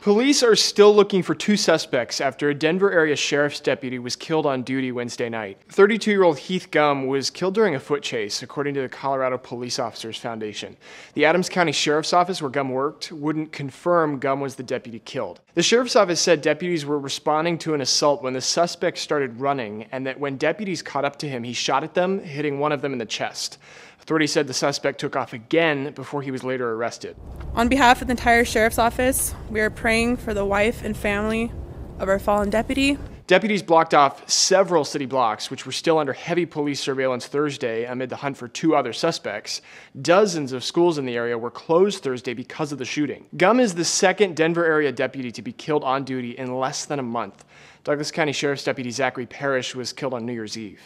Police are still looking for two suspects after a Denver area sheriff's deputy was killed on duty Wednesday night. 32-year-old Heath Gumm was killed during a foot chase, according to the Colorado Police Officers Foundation. The Adams County Sheriff's Office, where Gumm worked, wouldn't confirm Gumm was the deputy killed. The Sheriff's Office said deputies were responding to an assault when the suspect started running, and that when deputies caught up to him, he shot at them, hitting one of them in the chest. Authorities said the suspect took off again before he was later arrested. On behalf of the entire Sheriff's Office, we are praying for the wife and family of our fallen deputy. Deputies blocked off several city blocks, which were still under heavy police surveillance Thursday amid the hunt for two other suspects. Dozens of schools in the area were closed Thursday because of the shooting. Gumm is the second Denver area deputy to be killed on duty in less than a month. Douglas County Sheriff's Deputy Zackari Parrish was killed on New Year's Eve.